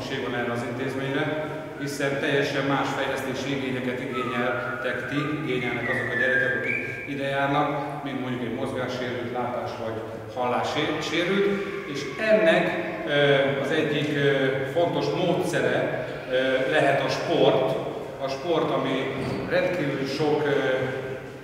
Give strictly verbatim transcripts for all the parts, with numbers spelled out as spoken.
szükség van erre az intézményre, hiszen teljesen más fejlesztési igényeket igényeltek ti, igényelnek azok a gyerekek, akik ide járnak, mint mondjuk egy mozgássérült, látás vagy hallássérült, és ennek az egyik fontos módszere lehet a sport, a sport, ami rendkívül sok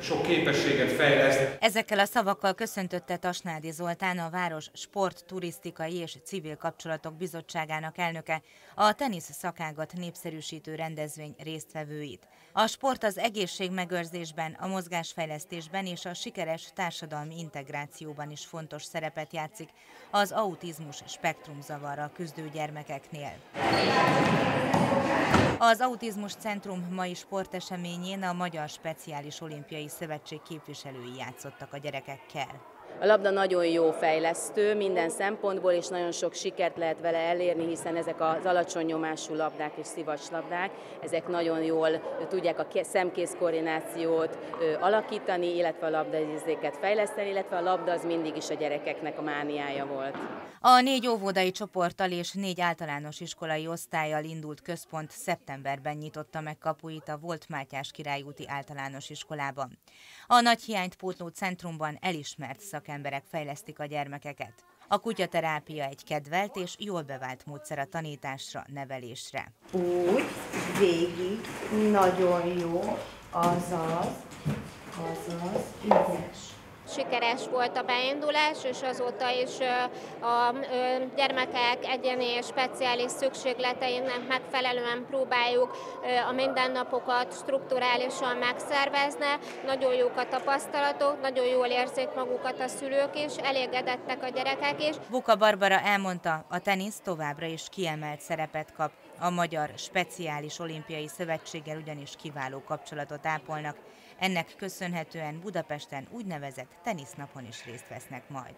sok képességet fejleszt. Ezekkel a szavakkal köszöntötte Tasnádi Zoltán, a Város Sport, Turisztikai és Civil Kapcsolatok Bizottságának elnöke, a tenisz szakágat népszerűsítő rendezvény résztvevőit. A sport az egészségmegőrzésben, a mozgásfejlesztésben és a sikeres társadalmi integrációban is fontos szerepet játszik az autizmus spektrumzavarral küzdő gyermekeknél. Az Autizmus Centrum mai sporteseményén a Magyar Speciális Olimpiai Szövetség képviselői játszottak a gyerekekkel. A labda nagyon jó fejlesztő minden szempontból, és nagyon sok sikert lehet vele elérni, hiszen ezek az alacsony nyomású labdák és szivacslabdák, ezek nagyon jól tudják a szemkész koordinációt alakítani, illetve a labdaérzéket fejleszteni, illetve a labda az mindig is a gyerekeknek a mániája volt. A négy óvodai csoporttal és négy általános iskolai osztályjal indult központ szeptemberben nyitotta meg kapuit a Volt Mátyás Királyúti Általános Iskolában. A nagy hiányt pótló centrumban elismert szakemberek fejlesztik a gyermekeket. A kutyaterápia egy kedvelt és jól bevált módszer a tanításra, nevelésre. Úgy végig nagyon jó, azaz, azaz, ügyes. Sikeres volt a beindulás, és azóta is a gyermekek egyéni és speciális szükségleteinek megfelelően próbáljuk a mindennapokat strukturálisan megszervezni. Nagyon jók a tapasztalatok, nagyon jól érzik magukat a szülők is, elégedettek a gyerekek is. Buka Barbara elmondta, a tenisz továbbra is kiemelt szerepet kap. A Magyar Speciális Olimpiai Szövetséggel ugyanis kiváló kapcsolatot ápolnak. Ennek köszönhetően Budapesten úgynevezett tenisznapon is részt vesznek majd.